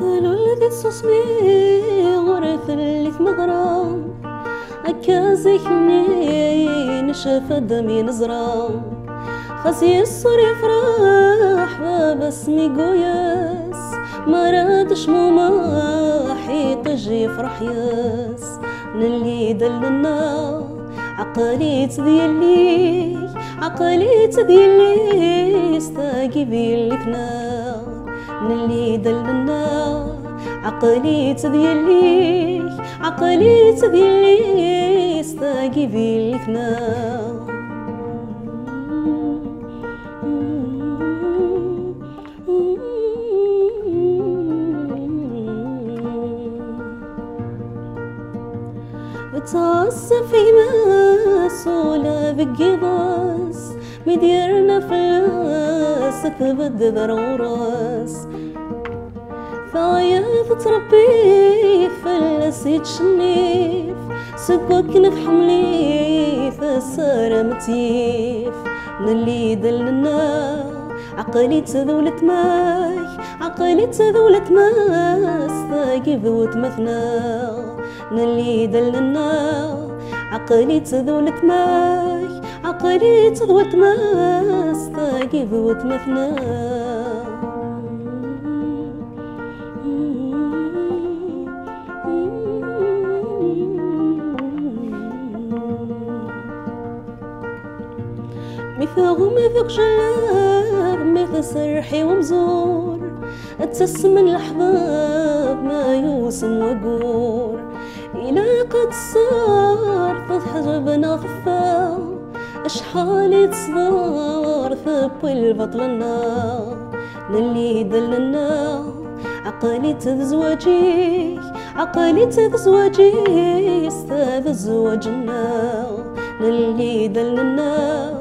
لولدت صصمي غرف اللي مغرى أكازي حني نشاف دمي نزرى خزي الصور يفرح وبسمي قوياس ما رادش ماما حيتجي يفرح ياس نلي دلنا عقلي تذيلي عقلي تذيلي استاقي بيلك نار نلي دلنا عقلي تذيلي عقلي تذيلي استاقي بيلك نار بتصف يماس ولا بتجيباس مديرنا فلاس تبدبر وراس فعياف تربي فلاس يتشنيف سكوكنا بحملي فسارة متيف نلي دلنا عقلي تذولت ماي عقلي تذولت ماس ثاقي ذوت مثناي نلي دلنا عقلي تذولت ماي عقلي تذولت ماس ثاقي ذوت مثناي ميثاغو ميثاق جلاب ميثا سرحي ومزور التسم الأحباب ما يوسم وقور إلا قد صار فضح جبنا خفا أشحالي تصدار ثب البطل النار نلي دلنا عقلي تذزواجي عقلي تذزواجي استاذ الزواج النار نلي دلنا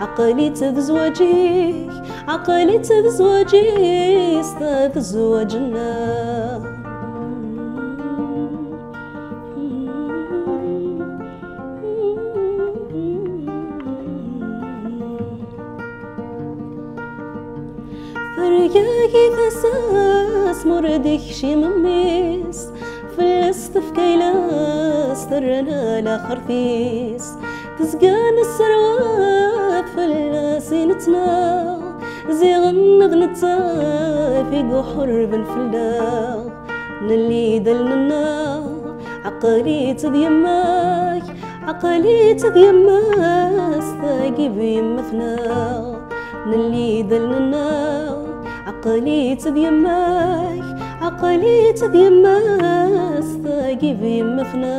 عقلي تزوجي عقلي تزوجي استزوجنا فرياكي فساس مردك شي مميس فلست في كيلاس ترنا لخرفيس تزقان السروات فلاسي نتنا زيغن غنتا في قحر بالفلا نلي دلنا عقلي تذيماي عقلي تذيماي استاقي بيمثنا نلي دلنا عقلي تذيماي عقلي تذيماي استاقي بيمثنا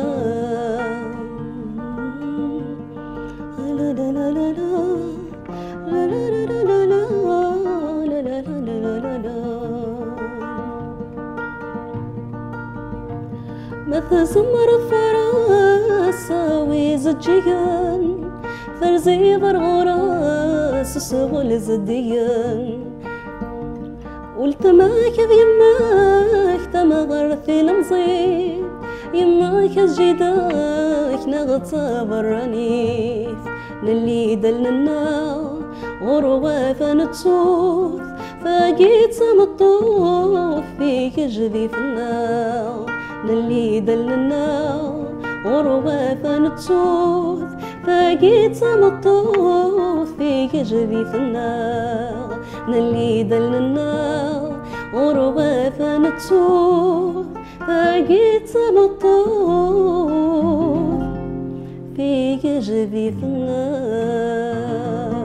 مثل زمر فراسة ويزجيان فرزي برغراس سغل زديان ولتماك بيماك تما غرثي لمزيب يماك الجداك نغطى برانيف نلي دلنا غروة فنتشوف فاقيت مطوف فيك جذي في النار نلي دلنا غروة فنتشوف فاقيت مطوف فيك جذي في النار نلي دلنا غروة فنتشوف فاقيت مطوف فيك جذي في النار.